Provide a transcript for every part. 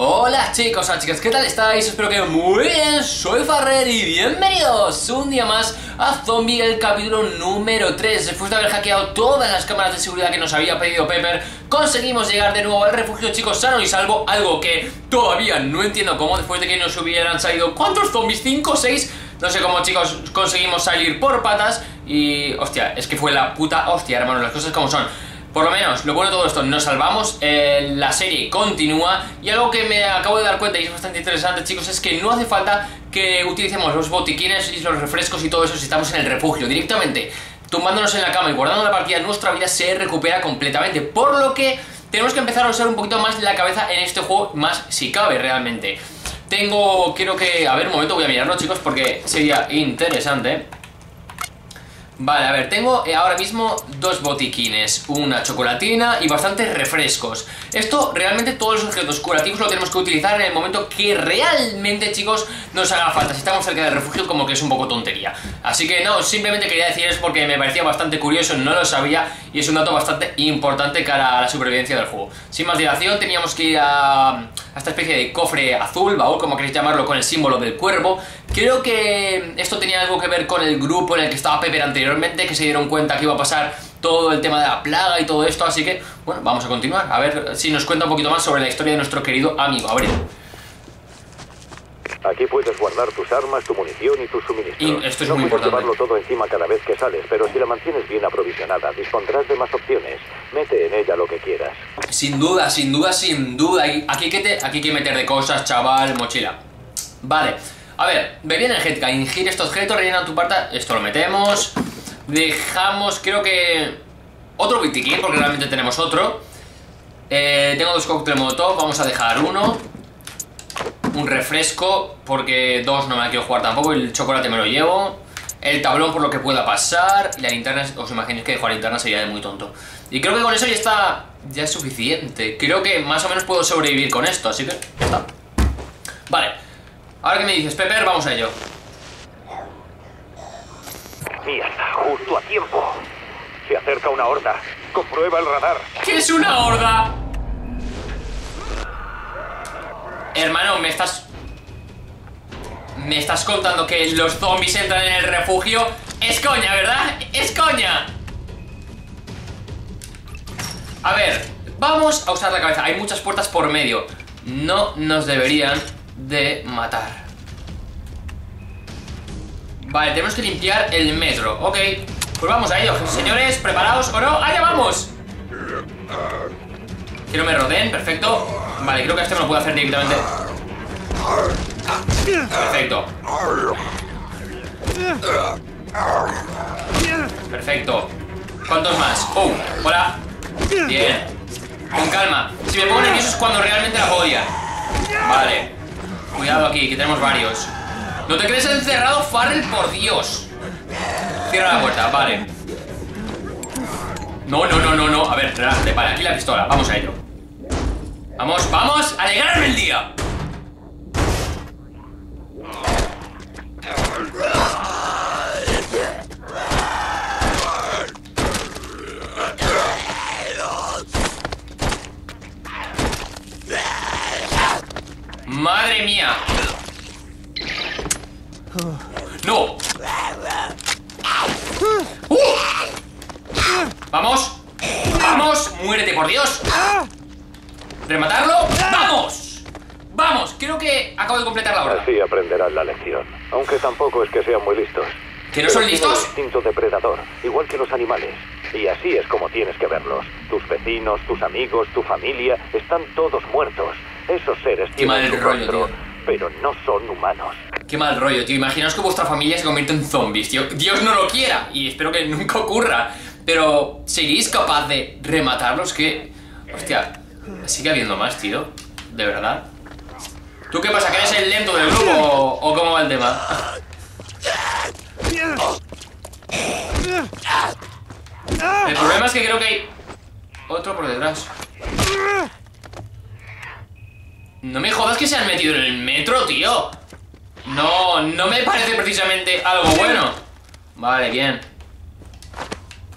Hola chicos, hola chicas, ¿qué tal estáis? Espero que muy bien, soy Farrel y bienvenidos un día más a Zombie, el capítulo número 3. Después de haber hackeado todas las cámaras de seguridad que nos había pedido Pepper, conseguimos llegar de nuevo al refugio, chicos, sano y salvo. Algo que todavía no entiendo cómo, después de que nos hubieran salido, ¿cuántos zombies? ¿5 o 6? No sé cómo, chicos, conseguimos salir por patas. Y, hostia, es que fue la puta hostia, hermano, las cosas como son. Por lo menos, lo bueno de todo esto, nos salvamos, la serie continúa. Y algo que me acabo de dar cuenta y es bastante interesante, chicos, es que no hace falta que utilicemos los botiquines y los refrescos y todo eso si estamos en el refugio. Directamente, tumbándonos en la cama y guardando la partida, nuestra vida se recupera completamente. Por lo que tenemos que empezar a usar un poquito más la cabeza en este juego, más si cabe realmente. Tengo, creo que, a ver, un momento, voy a mirarlo, chicos, porque sería interesante. Vale, a ver, tengo ahora mismo 2 botiquines, una chocolatina y bastantes refrescos. Esto, realmente, todos los objetos curativos lo tenemos que utilizar en el momento que realmente, chicos, nos haga falta. Si estamos cerca del refugio, como que es un poco tontería. Así que no, simplemente quería decir eso porque me parecía bastante curioso, no lo sabía. Y es un dato bastante importante cara a la supervivencia del juego. Sin más dilación, teníamos que ir a esta especie de cofre azul, baúl, como queréis llamarlo, con el símbolo del cuervo. Creo que esto tenía algo que ver con el grupo en el que estaba Pepper anteriormente, que se dieron cuenta que iba a pasar todo el tema de la plaga y todo esto. Así que, bueno, vamos a continuar. A ver si nos cuenta un poquito más sobre la historia de nuestro querido amigo. A ver. Aquí puedes guardar tus armas, tu munición y tus suministros. Y esto es muy importante. No puedes llevarlo todo encima cada vez que sales, pero si la mantienes bien aprovisionada, dispondrás de más opciones. Mete en ella lo que quieras. Sin duda, sin duda, sin duda. Aquí hay que meter de cosas, chaval, mochila. Vale. A ver, bebida energética, ingiere estos objetos, rellena tu parta. Esto lo metemos. Dejamos, creo que otro botiquín, porque realmente tenemos otro. Tengo 2 cócteles molotov, vamos a dejar uno. Un refresco, porque 2 no me la quiero jugar tampoco. El chocolate me lo llevo. El tablón, por lo que pueda pasar. Y la linterna, os imagináis que jugar linterna sería de muy tonto. Y creo que con eso ya está, ya es suficiente. Creo que más o menos puedo sobrevivir con esto, así que ya está. Vale. Ahora que me dices, Pepper, vamos a ello. Mierda, justo a tiempo. Se acerca una horda. Comprueba el radar. ¿Qué es una horda? Hermano, me estás contando que los zombies entran en el refugio. Es coña, ¿verdad? Es coña. A ver, vamos a usar la cabeza. Hay muchas puertas por medio. No nos deberían de matar. Vale, tenemos que limpiar el metro. Ok, pues vamos a ello. Señores, preparaos o no. ¡Allá vamos! Que no me rodeen, perfecto. Vale, creo que este me lo puedo hacer directamente. Perfecto. Perfecto. ¿Cuántos más? ¡Oh! ¡Hola! Bien. Con calma. Si me pongo nervioso es cuando realmente la odia. Vale. Cuidado aquí, que tenemos varios. ¿No te crees encerrado, Farrel? Por Dios. Cierra la puerta, vale. No. A ver, relájate, vale, aquí la pistola. Vamos a ello. Vamos, vamos a alegrarme el día. ¡Madre mía! ¡No! ¡Vamos! ¡Vamos! ¡Muérete, por Dios! ¡Rematarlo! ¡Vamos! ¡Vamos! Creo que acabo de completar la hora. Así aprenderán la lección. Aunque tampoco es que sean muy listos. ¿Que no son listos? Tienen un instinto depredador, igual que los animales. Y así es como tienes que verlos. Tus vecinos, tus amigos, tu familia, están todos muertos. Esos seres tienen su rostro, pero no son humanos. Qué mal rollo, tío. Imaginaos que vuestra familia se convierte en zombies, tío. Dios no lo quiera, y espero que nunca ocurra. Pero, ¿seguís capaz de rematarlos? Que, hostia, sigue habiendo más, tío. De verdad. ¿Tú qué pasa? ¿Que eres el lento del grupo o cómo va el tema? El problema es que creo que hay otro por detrás. No me jodas que se han metido en el metro, tío. No, no me parece precisamente algo bueno. Vale, bien.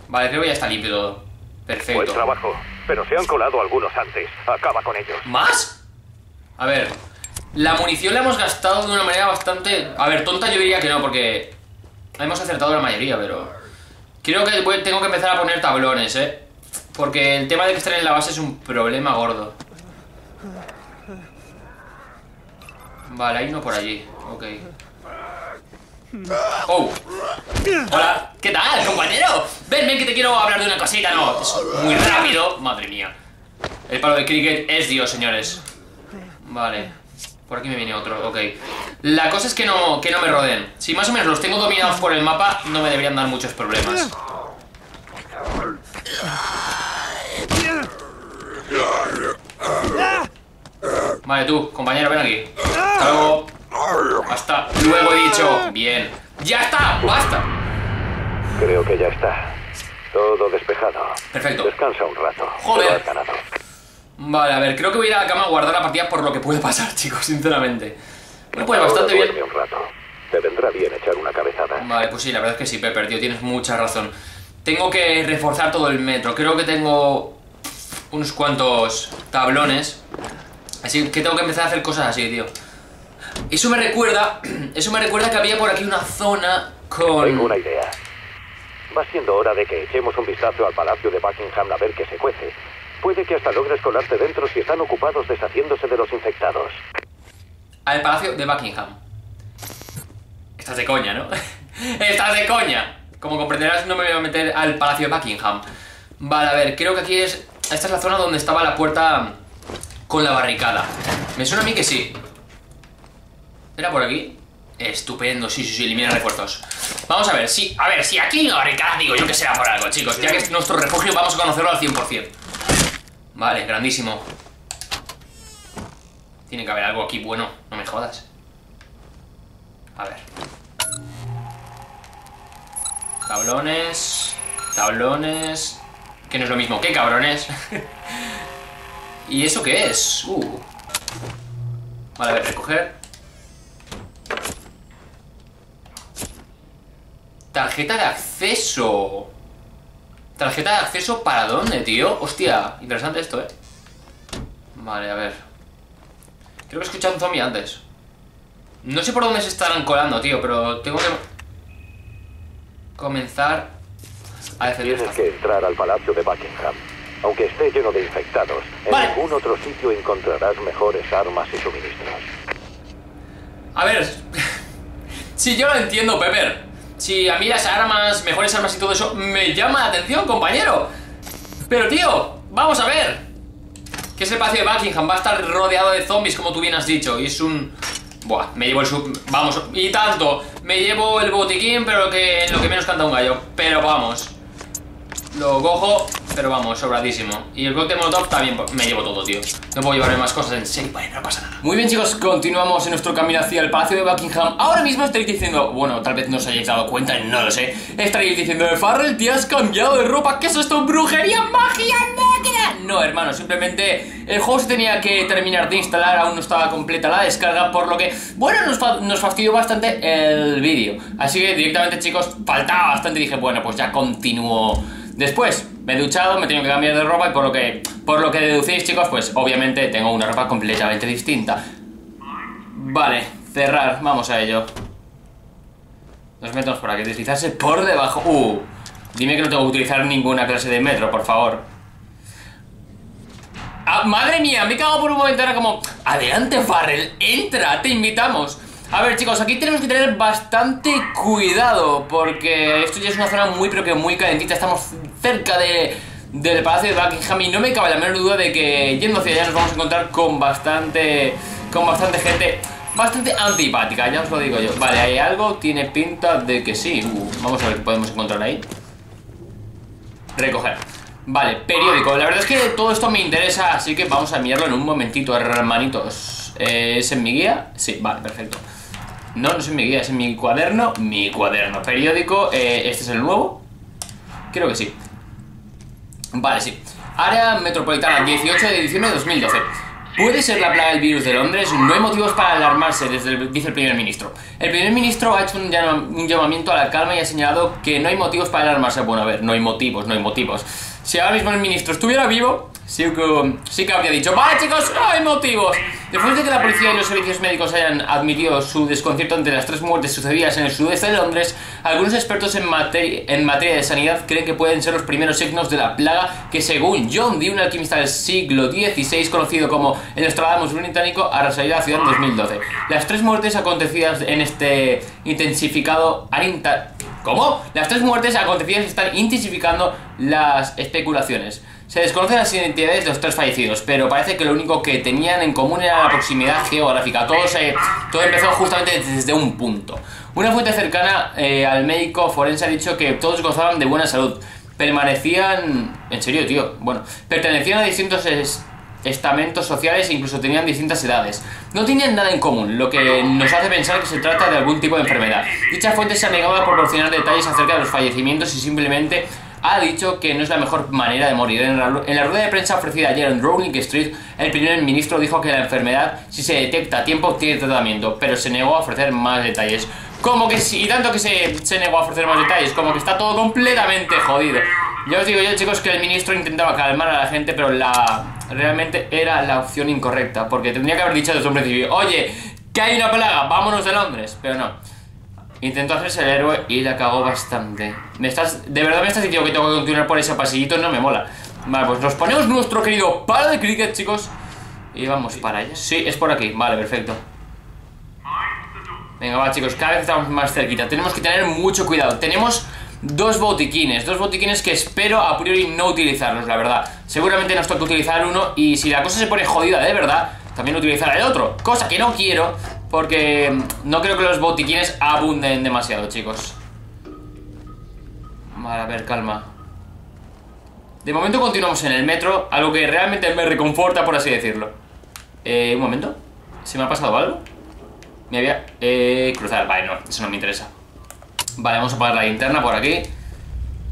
Vale, creo que ya está limpio todo. Perfecto. Buen trabajo, pero se han colado algunos antes. Acaba con ellos. ¿Más? A ver, la munición la hemos gastado de una manera bastante... A ver, tonta yo diría que no, porque hemos acertado la mayoría, pero... Creo que tengo que empezar a poner tablones, ¿eh? Porque el tema de que estén en la base es un problema gordo. Vale, ahí no por allí. Ok. ¡Oh! ¡Hola! ¿Qué tal, compañero? Ven, ven, que te quiero hablar de una cosita, ¿no? Es muy rápido. Madre mía. El palo de cricket es Dios, señores. Vale. Por aquí me viene otro, ok. La cosa es que no me rodeen. Si más o menos los tengo dominados por el mapa, no me deberían dar muchos problemas. Vale, tú, compañero, ven aquí. Hasta luego. Hasta luego, he dicho. Bien. ¡Ya está! ¡Basta! Creo que ya está. Todo despejado. Perfecto. Descansa un rato. Joder. Vale, a ver, creo que voy a ir a la cama a guardar la partida por lo que puede pasar, chicos, sinceramente. Bueno, pues bastante bien. Un rato. Te vendrá bien echar una cabezada. Vale, pues sí, la verdad es que sí, Pepper, tío, tienes mucha razón. Tengo que reforzar todo el metro. Creo que tengo unos cuantos tablones. Así que tengo que empezar a hacer cosas así, tío. Eso me recuerda que había por aquí una zona con... Tengo una idea. Va siendo hora de que echemos un vistazo al Palacio de Buckingham a ver qué se cuece. Puede que hasta logres colarte dentro si están ocupados deshaciéndose de los infectados. Al Palacio de Buckingham. Estás de coña, ¿no? ¡Estás de coña! Como comprenderás, no me voy a meter al Palacio de Buckingham. Vale, a ver, creo que aquí es... Esta es la zona donde estaba la puerta con la barricada. Me suena a mí que sí. ¿Era por aquí? Estupendo, sí, sí, sí, elimina refuerzos. Vamos a ver, sí, a ver, si aquí no barricada, digo yo que será por algo, chicos. Ya que es nuestro refugio, vamos a conocerlo al 100%. Vale, grandísimo. Tiene que haber algo aquí bueno, no me jodas. A ver. Tablones. Tablones. Que no es lo mismo, ¿qué cabrones? ¿Y eso qué es? Vale, a ver, recoger. Tarjeta de acceso. ¿Tarjeta de acceso para dónde, tío? Hostia, interesante esto, ¿eh? Vale, a ver. Creo que he escuchado un zombie antes. No sé por dónde se estarán colando, tío, pero tengo que... comenzar a defender. Tienes que entrar al Palacio de Buckingham. Aunque esté lleno de infectados, vale. En ningún otro sitio encontrarás mejores armas y suministros. A ver... si yo lo entiendo, Pepper. Si a mí las armas, mejores armas y todo eso me llama la atención, compañero. Pero tío, vamos a ver. Que ese Palacio de Buckingham va a estar rodeado de zombies, como tú bien has dicho. Y es un... Buah, me llevo el sub... Vamos, y tanto. Me llevo el botiquín, pero lo que menos canta un gallo. Pero vamos. Lo cojo, pero vamos, sobradísimo. Y el cóctel molotov también me llevo todo, tío. No puedo llevarme más cosas, en serio, vale, no pasa nada. Muy bien, chicos, continuamos en nuestro camino hacia el Palacio de Buckingham. Ahora mismo estaréis diciendo, bueno, tal vez no os hayáis dado cuenta, no lo sé. Estaréis diciendo, Farrel, te has cambiado de ropa, ¿qué es esto? ¡Brujería, magia negra! No, hermano, simplemente el juego se tenía que terminar de instalar, aún no estaba completa la descarga, por lo que, bueno, nos fastidió bastante el vídeo. Así que directamente, chicos, faltaba bastante y dije, bueno, pues ya continúo. Después me he duchado, me he tenido que cambiar de ropa y por lo que deducís, chicos, pues obviamente tengo una ropa completamente distinta. Vale, cerrar, vamos a ello. Nos metemos por aquí, deslizarse por debajo. Dime que no tengo que utilizar ninguna clase de metro, por favor. Ah, madre mía, me he cagado por un momento, era como, adelante Farrel, entra, te invitamos. A ver, chicos, aquí tenemos que tener bastante cuidado porque esto ya es una zona muy, pero que muy calentita. Estamos cerca del Palacio de Buckingham y no me cabe la menor duda de que yendo hacia allá nos vamos a encontrar con bastante gente bastante antipática, ya os lo digo yo. Vale, hay algo, tiene pinta de que sí. Vamos a ver qué podemos encontrar ahí. Recoger. Vale, periódico. La verdad es que todo esto me interesa, así que vamos a mirarlo en un momentito, hermanitos. ¿Es en mi guía? Sí, vale, perfecto. No, no es en mi guía, es en mi cuaderno. Mi cuaderno, periódico, ¿este es el nuevo? Creo que sí. Vale, sí. Área metropolitana, 18 de diciembre de 2012. ¿Puede ser la plaga del virus de Londres? No hay motivos para alarmarse, dice el primer ministro. El primer ministro ha hecho un llamamiento a la calma y ha señalado que no hay motivos para alarmarse. Bueno, a ver, no hay motivos. Si ahora mismo el ministro estuviera vivo, Sí que habría dicho: vale, chicos, no hay motivos. Después de que la policía y los servicios médicos hayan admitido su desconcierto ante las tres muertes sucedidas en el sudeste de Londres, algunos expertos en materia de sanidad creen que pueden ser los primeros signos de la plaga que, según John D., un alquimista del siglo XVI conocido como el Nostradamus Británico, arrasaría la ciudad en 2012. Las tres muertes acontecidas en este intensificado Las tres muertes acontecidas están intensificando las especulaciones. Se desconocen las identidades de los tres fallecidos, pero parece que lo único que tenían en común era la proximidad geográfica. Todo empezó justamente desde un punto. Una fuente cercana al médico forense ha dicho que todos gozaban de buena salud. Pertenecían a distintos estamentos sociales e incluso tenían distintas edades. No tenían nada en común, lo que nos hace pensar que se trata de algún tipo de enfermedad. Dicha fuente se ha negado a proporcionar detalles acerca de los fallecimientos y simplemente ha dicho que no es la mejor manera de morir. En la rueda de prensa ofrecida ayer en Downing Street, el primer ministro dijo que la enfermedad, si se detecta a tiempo, tiene tratamiento, pero se negó a ofrecer más detalles. Como que está todo completamente jodido. Ya os digo yo, chicos, que el ministro intentaba calmar a la gente, pero realmente era la opción incorrecta, porque tendría que haber dicho desde un principio: oye, que hay una plaga, vámonos de Londres. Pero no. Intentó hacerse el héroe y la cagó bastante. ¿De verdad me estás diciendo que tengo que continuar por ese pasillito? No me mola. Vale, pues nos ponemos nuestro querido palo de cricket, chicos, y vamos para allá. Sí, es por aquí. Vale, perfecto. Venga, va, chicos, cada vez estamos más cerquita. Tenemos que tener mucho cuidado. Tenemos dos botiquines que espero a priori no utilizarlos, la verdad. Seguramente nos toca utilizar uno, y si la cosa se pone jodida de verdad, también utilizar el otro. Cosa que no quiero, porque no creo que los botiquines abunden demasiado, chicos. Vale, a ver, calma. De momento continuamos en el metro, algo que realmente me reconforta, por así decirlo. Un momento. ¿Se me ha pasado algo? Me había... cruzar. Vale, no, eso no me interesa. Vale, vamos a apagar la linterna por aquí.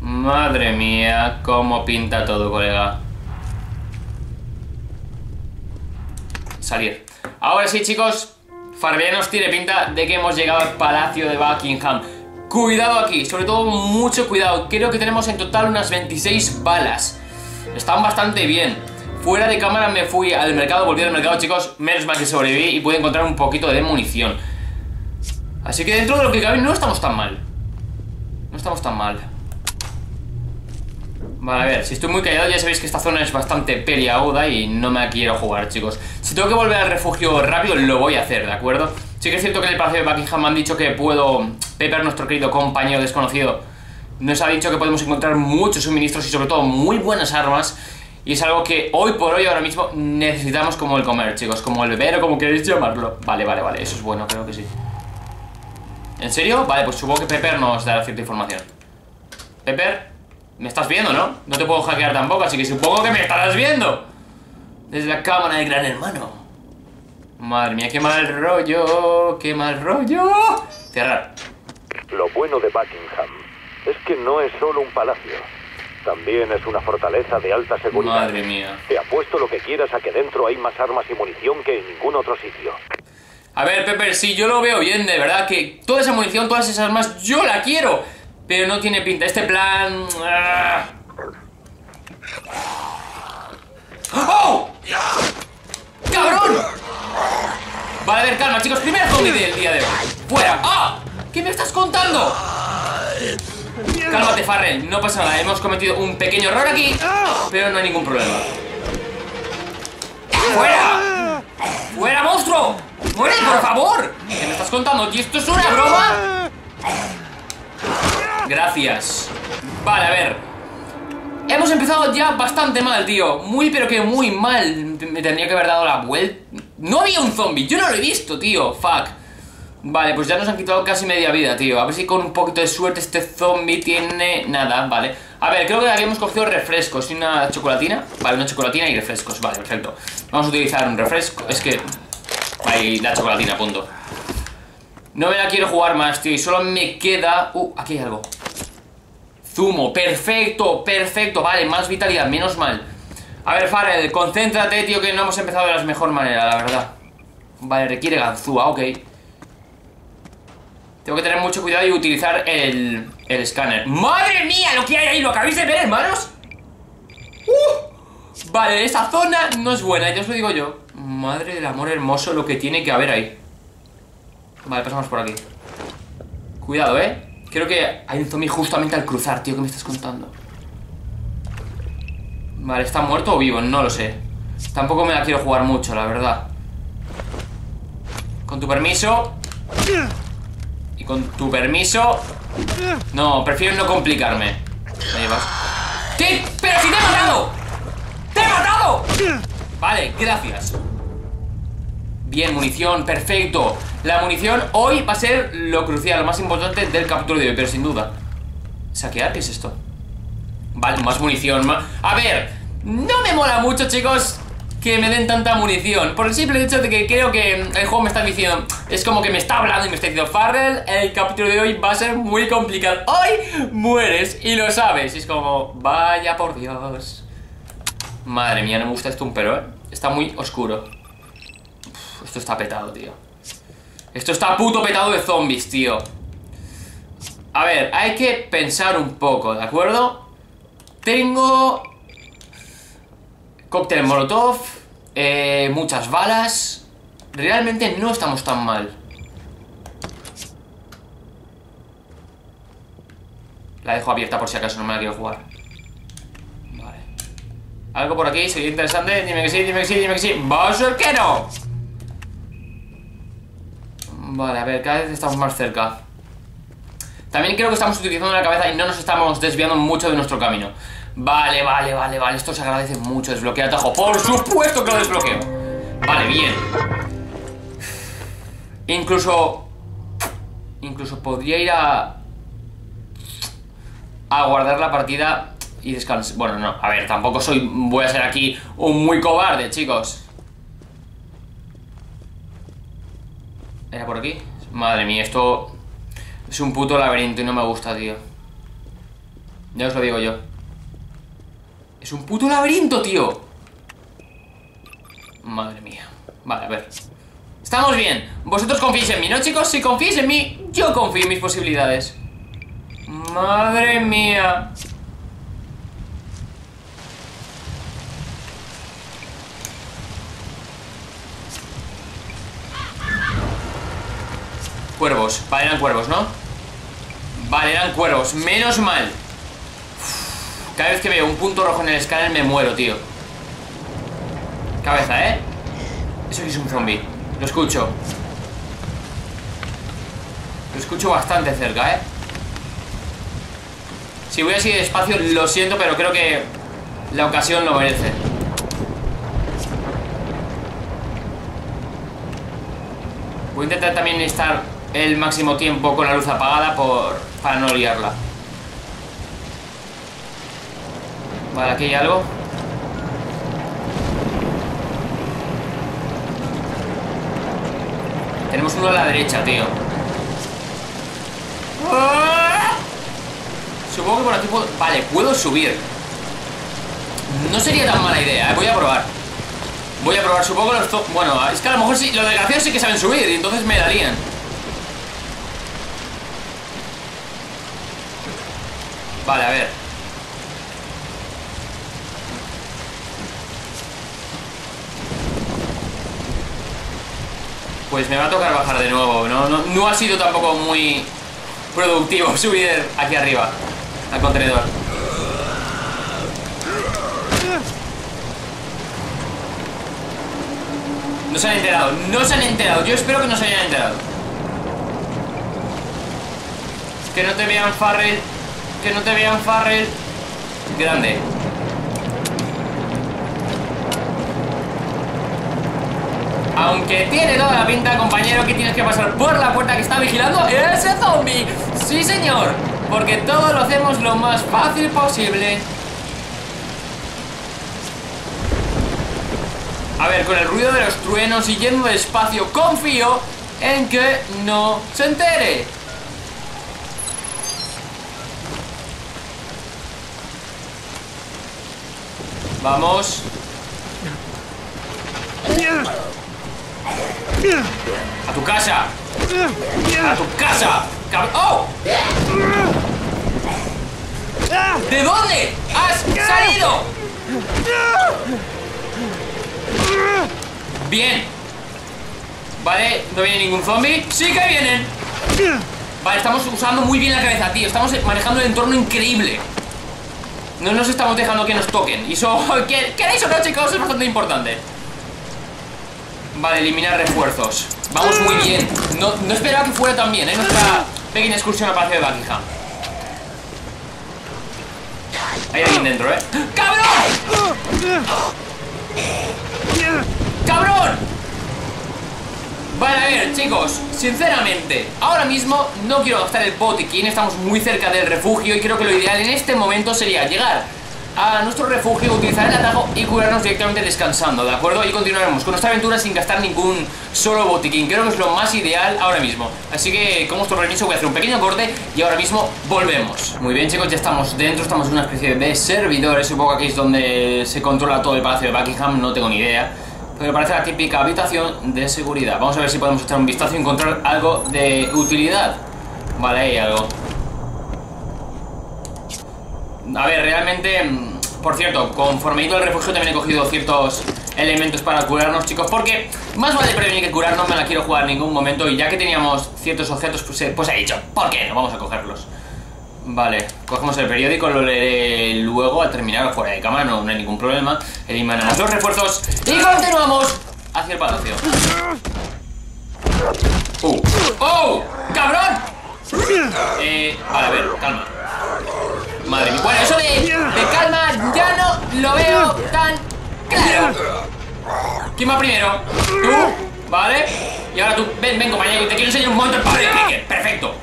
Madre mía, cómo pinta todo, colega. Salir. Ahora sí, chicos, Farrel nos tiene pinta de que hemos llegado al Palacio de Buckingham. Cuidado aquí, sobre todo mucho cuidado. Creo que tenemos en total unas 26 balas. Están bastante bien. Fuera de cámara me fui al mercado, volví al mercado, chicos. Menos mal que sobreviví y pude encontrar un poquito de munición. Así que dentro de lo que cabe no estamos tan mal. No estamos tan mal. Vale, a ver, si estoy muy callado ya sabéis que esta zona es bastante peliaguda y no me quiero jugar, chicos. Si tengo que volver al refugio rápido, lo voy a hacer, ¿de acuerdo? Sí que es cierto que en el Palacio de Buckingham me han dicho que puedo... Pepper, nuestro querido compañero desconocido, nos ha dicho que podemos encontrar muchos suministros y sobre todo muy buenas armas. Y es algo que hoy por hoy, ahora mismo, necesitamos como el comer, chicos. Como el beber o como queréis llamarlo. Vale, vale, vale, eso es bueno, creo que sí. ¿En serio? Vale, pues supongo que Pepper nos dará cierta información. Pepper... ¿Me estás viendo, no? No te puedo hackear tampoco, así que supongo que me estarás viendo desde la cámara del gran hermano. Madre mía, qué mal rollo, qué mal rollo. Cerrar. Lo bueno de Buckingham es que no es solo un palacio. También es una fortaleza de alta seguridad. Madre mía. Te apuesto lo que quieras a que dentro hay más armas y munición que en ningún otro sitio. A ver, Pepper, si yo lo veo bien, de verdad, que toda esa munición, todas esas armas, yo la quiero. Pero no tiene pinta. Este plan... ¡Oh! ¡Cabrón! Vale, a ver, calma, chicos. Primer zombie del día de hoy. ¡Fuera! ¡Ah! ¿Qué me estás contando? Cálmate, Farrel. No pasa nada. Hemos cometido un pequeño error aquí, pero no hay ningún problema. ¡Fuera! ¡Fuera, monstruo! ¡Muere, por favor! ¿Qué me estás contando? ¿Y esto es una broma? Gracias. Vale, a ver. Hemos empezado ya bastante mal, tío. Muy, pero que muy mal. Me tendría que haber dado la vuelta. No había un zombie. Yo no lo he visto, tío. Fuck. Vale, pues ya nos han quitado casi media vida, tío. A ver si con un poquito de suerte este zombie tiene nada. Vale. A ver, creo que habíamos cogido refrescos y una chocolatina. Vale, una chocolatina y refrescos. Vale, perfecto. Vamos a utilizar un refresco. Es que... ahí, la chocolatina, punto. No me la quiero jugar más, tío. Y solo me queda... aquí hay algo. Zumo, perfecto, perfecto. Vale, más vitalidad, menos mal. A ver, Farrel, concéntrate, tío, que no hemos empezado de la mejor manera, la verdad. Vale, requiere ganzúa, ok. Tengo que tener mucho cuidado y utilizar el escáner. ¡Madre mía! Lo que hay ahí, lo acabáis de ver, hermanos. Vale, esta zona no es buena, ya os lo digo yo. Madre del amor hermoso, lo que tiene que haber ahí. Vale, pasamos por aquí. Cuidado, eh. Creo que hay un zombie justamente al cruzar, tío. ¿Qué me estás contando? Vale, ¿está muerto o vivo? No lo sé. Tampoco me la quiero jugar mucho, la verdad. Con tu permiso. Y con tu permiso. No, prefiero no complicarme. Me llevas. ¿Qué? ¡Pero si te he matado! ¡Te he matado! Vale, gracias. Bien, munición, perfecto. La munición hoy va a ser lo crucial, lo más importante del capítulo de hoy, pero sin duda. ¿Saquear? ¿Qué es esto? Vale, más munición, más... A ver, no me mola mucho, chicos, que me den tanta munición, por el simple hecho de que creo que el juego me está diciendo, es como que me está hablando y me está diciendo, Farrel, el capítulo de hoy va a ser muy complicado, hoy mueres y lo sabes, y es como, vaya por Dios. Madre mía, no me gusta esto un pero, ¿eh? Está muy oscuro. Uf, esto está petado, tío. Esto está puto petado de zombies, tío. A ver, hay que pensar un poco, ¿de acuerdo? Tengo... cóctel molotov, muchas balas. Realmente no estamos tan mal. La dejo abierta por si acaso, no me la quiero jugar. Vale. Algo por aquí, sería interesante. Dime que sí, dime que sí, dime que sí. ¡Va a ser que no! Vale, a ver, cada vez estamos más cerca. También creo que estamos utilizando la cabeza y no nos estamos desviando mucho de nuestro camino. Vale, vale, vale, vale, esto se agradece mucho. Desbloquear atajo, por supuesto que lo desbloqueo. Vale, bien. Incluso podría ir a guardar la partida y descansar. Bueno, no, a ver, tampoco voy a ser aquí un muy cobarde, chicos. ¿Era por aquí? Madre mía, esto es un puto laberinto y no me gusta, tío. Ya os lo digo yo. Es un puto laberinto, tío. Madre mía. Vale, a ver. Estamos bien. Vosotros confiéis en mí, ¿no, chicos? Si confiéis en mí, yo confío en mis posibilidades. Madre mía. Cuervos. Vale, eran cuervos, ¿no? Vale, eran cuervos. Menos mal. Cada vez que veo un punto rojo en el escáner me muero, tío. Cabeza, ¿eh? Eso sí es un zombie. Lo escucho. Lo escucho bastante cerca, ¿eh? Si voy así despacio, lo siento, pero creo que la ocasión lo merece. Voy a intentar también estar el máximo tiempo con la luz apagada para no liarla. Vale, aquí hay algo. Tenemos uno a la derecha, tío. Supongo que por aquí puedo... Vale, puedo subir. No sería tan mala idea, ¿eh? Voy a probar. Voy a probar, supongo que los... Bueno, es que a lo mejor sí, los desgraciados sí que saben subir y entonces me darían. Vale, a ver. Pues me va a tocar bajar de nuevo, no ha sido tampoco muy productivo subir aquí arriba, al contenedor. No se han enterado, no se han enterado, yo espero que no se hayan enterado. Que no te vean, Farrel, que no te vean, Farrel. Grande. Aunque tiene toda la pinta, compañero, que tienes que pasar por la puerta que está vigilando ese zombie. Sí, señor. Porque todo lo hacemos lo más fácil posible. A ver, con el ruido de los truenos y yendo despacio, confío en que no se entere. Vamos. A tu casa. A tu casa. ¡Oh! ¿De dónde has salido? Bien. Vale, no viene ningún zombie. ¡Sí que vienen! Vale, estamos usando muy bien la cabeza, tío. Estamos manejando el entorno increíble. No nos estamos dejando que nos toquen. Y eso, ¿queréis o no, chicos? Es bastante importante. Vale, eliminar refuerzos. Vamos muy bien. No esperaba que fuera tan bien, ¿eh? Nuestra pequeña excursión al Palacio de Buckingham. Hay alguien dentro, ¿eh? ¡Cabrón! ¡Cabrón! Vale, a ver, chicos, sinceramente, ahora mismo no quiero gastar el botiquín. Estamos muy cerca del refugio y creo que lo ideal en este momento sería llegar a nuestro refugio, utilizar el atajo y curarnos directamente descansando, ¿de acuerdo? Y continuaremos con nuestra aventura sin gastar ningún solo botiquín. Creo que es lo más ideal ahora mismo. Así que, con vuestro permiso, voy a hacer un pequeño corte y ahora mismo volvemos. Muy bien, chicos, ya estamos dentro. Estamos en una especie de servidores. Supongo que aquí es donde se controla todo el Palacio de Buckingham. No tengo ni idea. Me parece la típica habitación de seguridad. Vamos a ver si podemos echar un vistazo y encontrar algo de utilidad. Vale, hay algo. A ver, realmente... Por cierto, conforme he ido al refugio también he cogido ciertos elementos para curarnos, chicos. Porque más vale prevenir que curarnos, me la quiero jugar en ningún momento. Y ya que teníamos ciertos objetos, pues he dicho, ¿por qué no? Vamos a cogerlos. Vale, cogemos el periódico, lo leeré luego al terminar fuera de cámara, no hay ningún problema. Eliminamos los refuerzos y continuamos hacia el palacio. ¡Oh! ¡Cabrón! Vale, a ver, calma. Madre mía, bueno, eso de calma ya no lo veo tan claro. ¿Quién va primero? Tú, vale. Y ahora tú, ven compañero, te quiero enseñar un momento el padre de Cricket. Perfecto.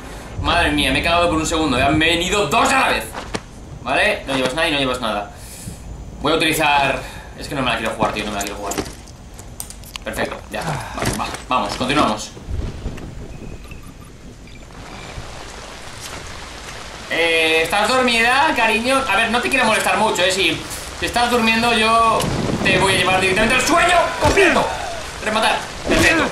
Madre mía, me he cagado por un segundo. Han venido dos a la vez. Vale, no llevas nada y no llevas nada. Voy a utilizar... Es que no me la quiero jugar, tío, no me la quiero jugar. Perfecto, ya, vale, vamos, continuamos. ¿Estás dormida, cariño? A ver, no te quiero molestar mucho, si estás durmiendo yo te voy a llevar directamente al sueño completo. Rematar, perfecto.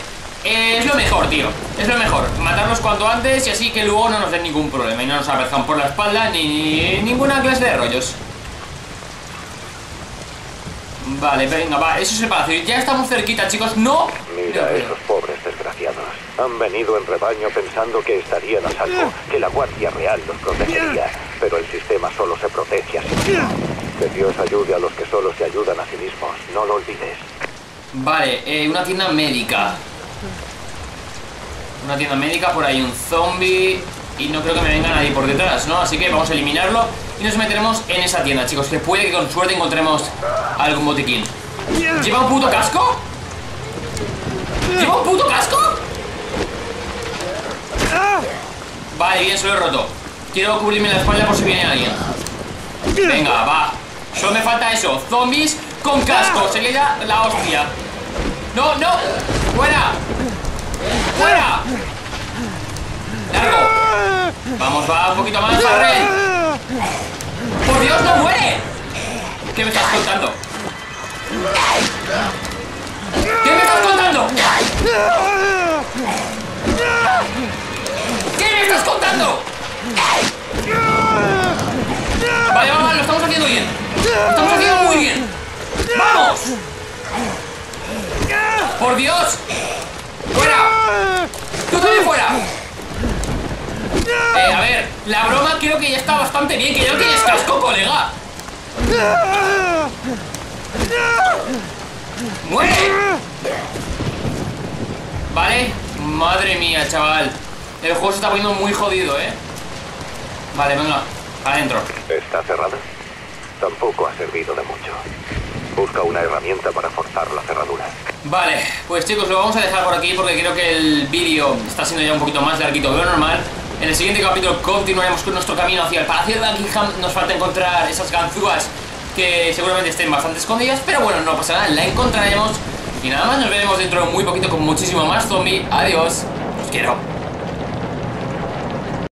Es lo mejor, tío, es lo mejor. Matarlos cuanto antes y así que luego no nos den ningún problema y no nos aparezcan por la espalda ni ninguna clase de rollos. Vale, venga, va, eso es el palacio. Ya estamos cerquita, chicos, no. Mira esos pobres desgraciados. Han venido en rebaño pensando que estarían a salvo, que la Guardia Real los protegería. Pero el sistema solo se protege a sí mismo. Que Dios ayude a los que solo se ayudan a sí mismos, no lo olvides. Vale, una tienda médica. Una tienda médica, por ahí un zombie. Y no creo que me venga nadie por detrás, ¿no? Así que vamos a eliminarlo y nos meteremos en esa tienda, chicos. Que puede que con suerte encontremos algún botiquín. ¿Lleva un puto casco? ¿Lleva un puto casco? Vale, bien, se lo he roto. Quiero cubrirme la espalda por si viene alguien. Venga, va. Solo me falta eso, zombies con casco. Sería ya la hostia. ¡No, no! ¡Fuera! ¡Fuera! ¡Largo! Vamos, va, un poquito más, Farrel. ¡Por Dios, no muere! ¿Qué me estás contando? ¿Qué me estás contando? ¿Qué me estás contando? Vale, vamos, lo estamos haciendo bien. Lo estamos haciendo muy bien. ¡Vamos! ¡Por Dios! ¡Fuera! ¡Tú también fuera! A ver, la broma creo que ya está bastante bien. Que ya no tienes casco, colega. ¡Muere! Vale, madre mía, chaval. El juego se está poniendo muy jodido, Vale, venga, adentro. ¿Está cerrada? Tampoco ha servido de mucho. Busca una herramienta para forzar la cerradura. Vale, pues chicos, lo vamos a dejar por aquí porque creo que el vídeo está siendo ya un poquito más larguito de lo normal. En el siguiente capítulo continuaremos con nuestro camino hacia el Palacio de Buckingham. Nos falta encontrar esas ganzúas que seguramente estén bastante escondidas, pero bueno, no pasa nada, la encontraremos. Y nada más, nos veremos dentro de muy poquito con muchísimo más zombie. Adiós, os quiero.